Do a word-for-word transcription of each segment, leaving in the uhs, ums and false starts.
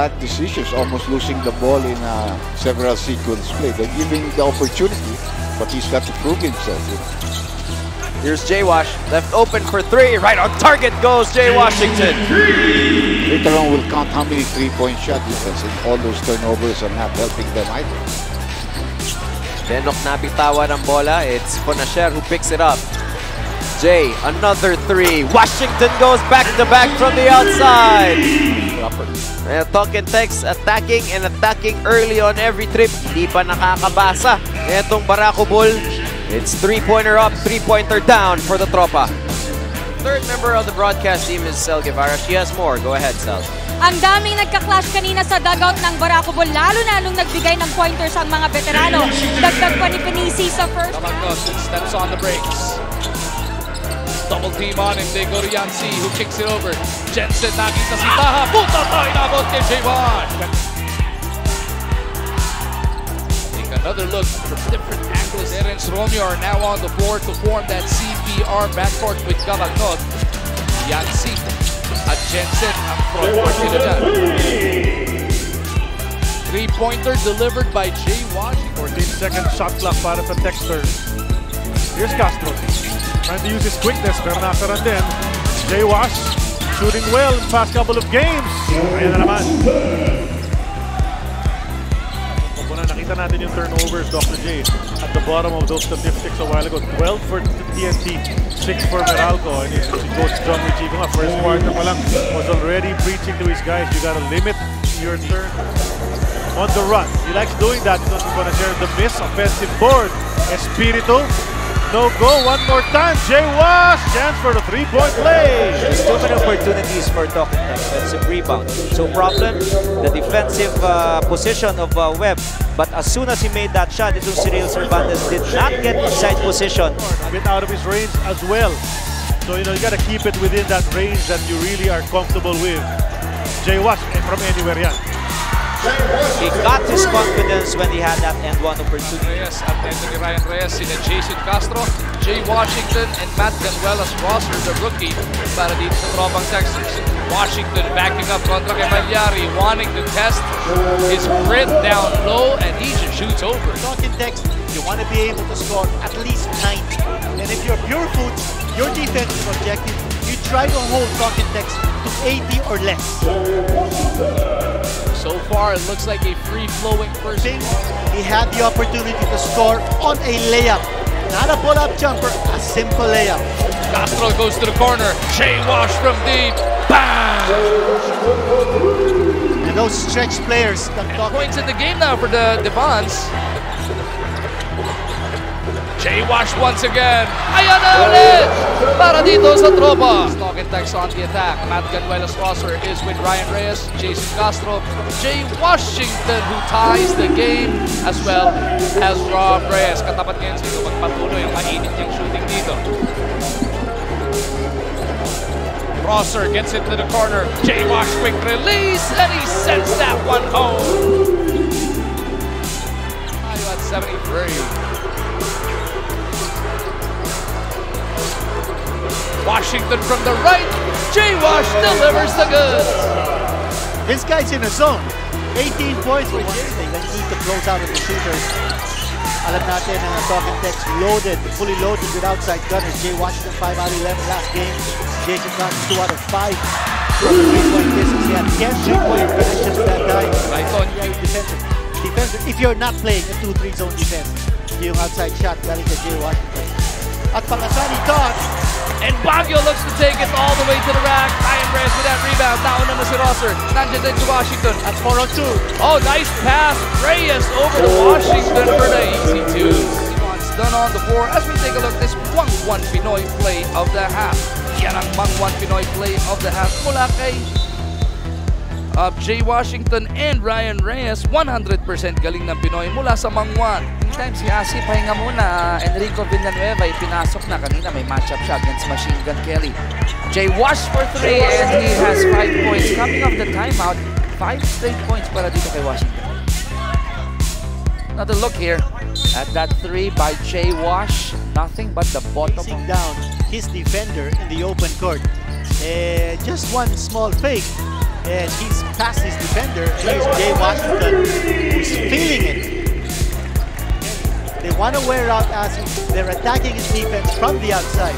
bad decisions, almost losing the ball in uh, several sequence play. They're giving the opportunity, but he's got to prove himself. Here's Jay Wash, left open for three, right on target goes Jay Washington. Later on we'll count how many three-point shot defense, and all those turnovers are not helping them either. Denok nabitawan ang bola, it's Ponasher who picks it up. Jay, another three. Washington goes back-to-back from the outside. Uh, Talk and Text attacking and attacking early on every trip. Hindi pa nakakabasa. Etong Barako Bull. It's three-pointer up, three-pointer down for the Tropa. Third member of the broadcast team is Cel Guevara. She has more. Go ahead, Cel. Ang daming nagka-clash kanina sa dugout ng Barako Bull, lalo na nung nagbigay ng pointers ang mga veterano. Dagdag pa ni Pinisi sa first half. Steps on the brakes. Double team on him, they go to Yancy, who kicks it over. Jensen Navita Sitaha, puta pa inabot kay Jay Wash. Take another look from different angles. Erin Sorome are now on the board to form that C P R backcourt with Galakot. Yancy at Jensen, ang frontcourt nila dyan. Three-pointer delivered by Jay Wash. fourteen second shot clock para sa Texter. Here's Castro. Trying to use his quickness, pero nasaran din. Jay Wash shooting well in the past couple of games. Ayan na naman. Kapuna, nakita natin yung turnovers, Doctor J, at the bottom of those statistics a while ago. twelve for T N T, six for Meralco, and he goes John Richico nga. First quarter pa lang, was already preaching to his guys, you gotta limit your turn on the run. He likes doing that because he's gonna share the miss, offensive board. Espirito. No go, one more time, Jay Wash, chance for the three-point play. There's too many opportunities for Talk and Text, offensive rebound. So problem, the defensive uh, position of uh, Webb, but as soon as he made that shot, it was Cyril Cervantes did not get inside position. A bit out of his range as well. So, you know, you got to keep it within that range that you really are comfortable with. Jay Wash, from anywhere, yeah. He got his confidence when he had that end one opportunity. Reyes, attending Ryan Reyes in adjacent Castro, Jay Washington and Matt Ganuelos Rosser, the rookie, para dito sa Tropang Texters. Washington backing up contra kay Malyari, wanting to test his grit down low, and he just shoots over. Talk and Text, you want to be able to score at least nine. And if you're barefoot, your defense is objective. You try to hold Talk and Text to eighty or less. So far, it looks like a free-flowing first. He had the opportunity to score on a layup. Not a pull-up jumper, a simple layup. Castro goes to the corner. Jay Wash from deep. Bam! And those stretch players. Points in the game now for the Devons. Jay Wash once again. Ayan na ulit! Para dito sa Tropa. Talk and Text on the attack. Matt Ganuelos Rosser is with Ryan Reyes, Jason Castro, Jay Washington who ties the game as well as Rob Reyes. Katapat ngayon sila magpatuloy ang mainit yung shooting dito. Rosser gets into the corner. Jay Wash quick release and he sends that one home. Ayo at seventy-three. Washington from the right, Jay Wash delivers the goods. This guy's in a zone. eighteen points for one thing. They need to close out of the shooters. Alam natin ang Talk and Text loaded, fully loaded with outside gunners. Jay Washington five out of eleven last game. Jason Cox two out of five. three-point distance, he had ten three-point finishes that night. I thought he was defensive. Defensive, if you're not playing a two three zone defense, yung outside shot galing sa Jay Washington. At Pangasani Cox. And Baguio looks to take it all the way to the rack. Ryan Reyes with that rebound. Now naman si Rosser. Nandiyan din to Washington. At four on two. Oh, nice pass. Reyes over to Washington for the easy two. It's done on the floor as we take a look at this Mangwan Pinoy play of the half. Yan ang Mangwan Pinoy play of the half. Mula kay of Jay Washington and Ryan Reyes. one hundred percent galing ng Pinoy mula sa Mangwan. Meantime, si Asi, pahinga muna. Enrico Villanueva, ipinasok na kanina. May matchup siya against Machine Gun Kelly. Jay Wash for three and he has five points. Coming off the timeout, five straight points para dito kay Washington. Another look here at that three by Jay Wash. Nothing but the bottom of down his defender in the open court. Eh, just one small fake. and he's past his defender, and it's Jay Washington who's feeling it. They want to wear out as they're attacking his defense from the outside.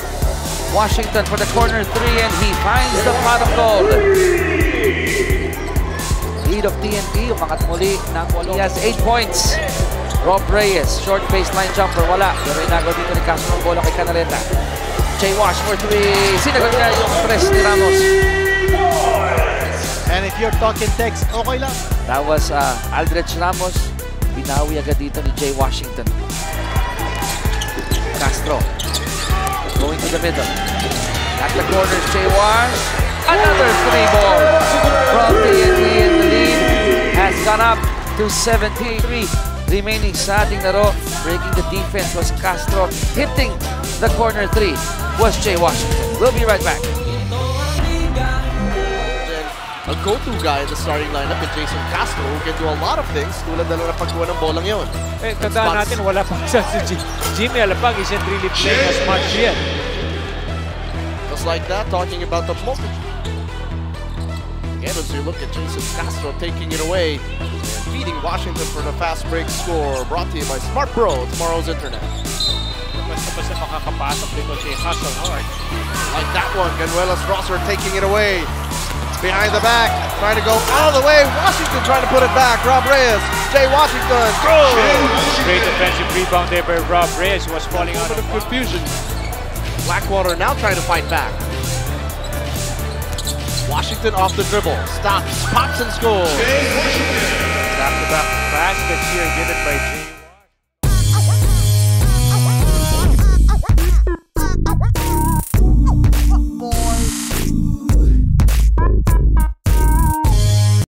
Washington for the corner three, and he finds the pot of gold. Lead of T N T, umangat muli ng Walias, eight points. Rob Reyes, short baseline jumper, wala. Pero inagaw dito ni Castro, bola kay Canaleta. Jay Wash for three, sinagot na yung press ni Ramos. And if you're talking text, okay lang. That was uh, Aldrich Ramos. Binawi agad dito ni Jay Washington. Castro. Going to the middle. At the corner, Jay Wash. Another three ball from T N T, and the lead has gone up to seventy-three. Remaining sa ating laro. Breaking the defense was Castro. Hitting the corner three was Jay Washington. We'll be right back. A go-to guy in the starting lineup is Jason Castro, who can do a lot of things, tulad na lang na pagkuha ng bolang yun. Eh, tandaan natin, wala pang siya si Jimmy Alapag, isn't really playing as much yet. Just like that, talking about the moment. Again, as you look at Jason Castro taking it away, feeding Washington for the fast break score, brought to you by Smart Bro, tomorrow's internet. Basta-basta makakapasok dito si Hasselhard. Like that one, Ganuelos Rosser taking it away. Behind the back, trying to go out of the way. Washington trying to put it back. Rob Reyes, Jay Washington, throw! Great defensive rebound there by Rob Reyes, who was falling out of confusion. Blackwater now trying to fight back. Washington off the dribble, stops, pops and scores. Stop the back basket here given by Jay.